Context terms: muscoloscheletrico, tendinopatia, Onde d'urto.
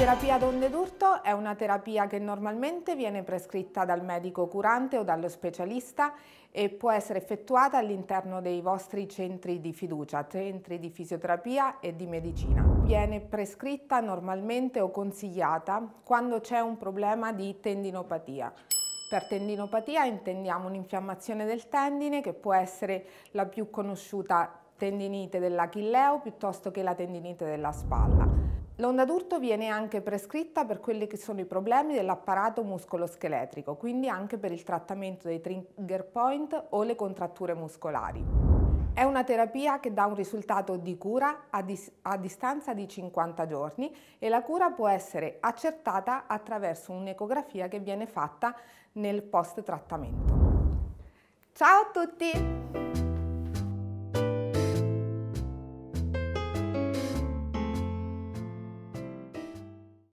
terapia d'onde d'urto è una terapia che normalmente viene prescritta dal medico curante o dallo specialista e può essere effettuata all'interno dei vostri centri di fiducia, centri di fisioterapia e di medicina. Viene prescritta normalmente o consigliata quando c'è un problema di tendinopatia. Per tendinopatia intendiamo un'infiammazione del tendine che può essere la più conosciuta tendinite dell'achilleo piuttosto che la tendinite della spalla. L'onda d'urto viene anche prescritta per quelli che sono i problemi dell'apparato muscoloscheletrico, quindi anche per il trattamento dei trigger point o le contratture muscolari. È una terapia che dà un risultato di cura a distanza di 50 giorni e la cura può essere accertata attraverso un'ecografia che viene fatta nel post-trattamento. Ciao a tutti!